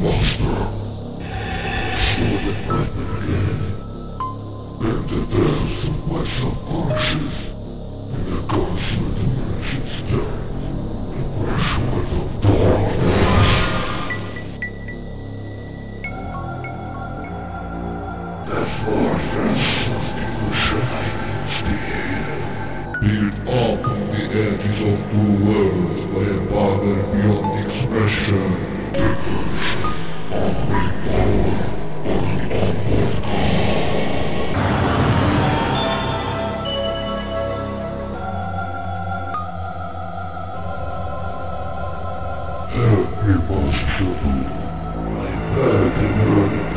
monster, so that I began, and the depths of my subconscious, and the constant dimensions down, the threshold of darkness. That vortex of illusion I used to hear, beat up on the edges of two worlds by a power beyond expression. Help me, monster. I beg and